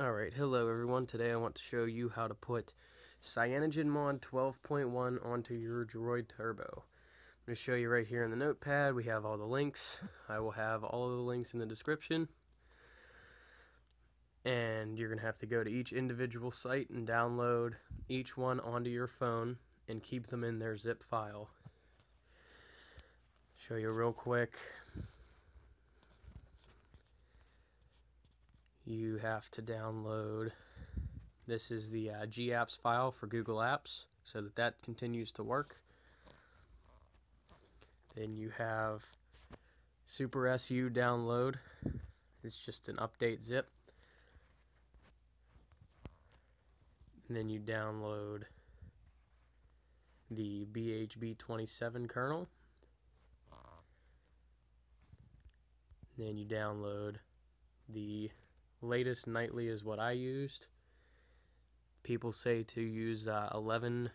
Alright, hello everyone. Today I want to show you how to put CyanogenMod 12.1 onto your Droid Turbo. I'm going to show you right here in the notepad. We have all the links. I will have all of the links in the description. And you're going to have to go to each individual site and download each one onto your phone and keep them in their zip file. Show you real quick. You have to download, this is the GApps file for Google Apps, so that continues to work. Then you have SuperSU download, it's just an update zip. And then you download the BHB27 kernel. And then you download the latest nightly is what I used. People say to use 11/27/15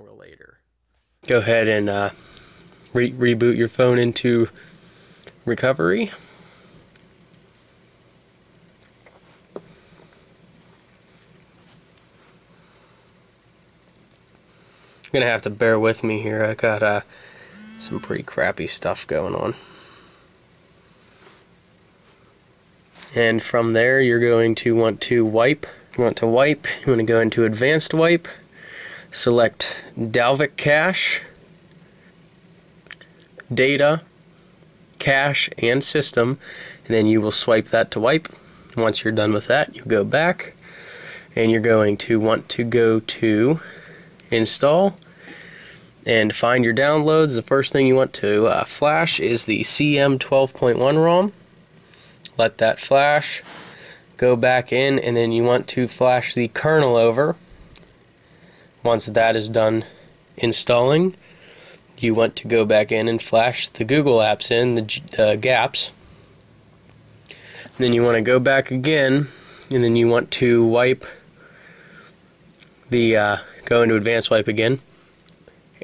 or later. Go ahead and reboot your phone into recovery. You're gonna have to bear with me here. I got some pretty crappy stuff going on. And from there you're going to want to wipe, you want to go into advanced wipe, select Dalvik cache, data, cache and system, and then you will swipe that to wipe. Once you're done with that, you go back and you're going to want to go to install and find your downloads. The first thing you want to flash is the CM12.1 ROM. Let that flash, go back in, and then you want to flash the kernel over. Once that is done installing, you want to go back in and flash the Google Apps in, the GApps. And then you want to go back again, and then you want to wipe the, go into advanced wipe again,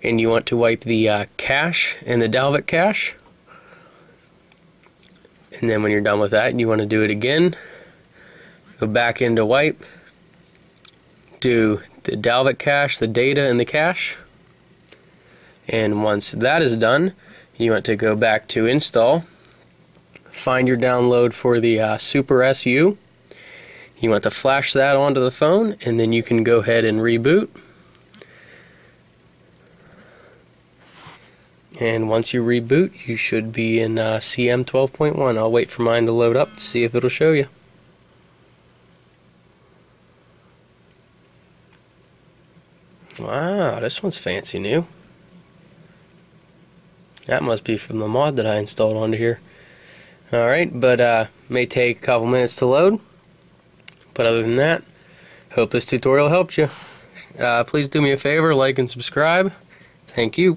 and you want to wipe the cache and the Dalvik cache. And then when you're done with that, you want to do it again. Go back into wipe. Do the Dalvik cache, the data, and the cache. And once that is done, you want to go back to install. Find your download for the SuperSU. You want to flash that onto the phone, and then you can go ahead and reboot. And once you reboot, you should be in CM 12.1. I'll wait for mine to load up to see if it'll show you. Wow, this one's fancy new. That must be from the mod that I installed onto here. Alright, but may take a couple minutes to load. But other than that, hope this tutorial helped you. Please do me a favor, like and subscribe. Thank you.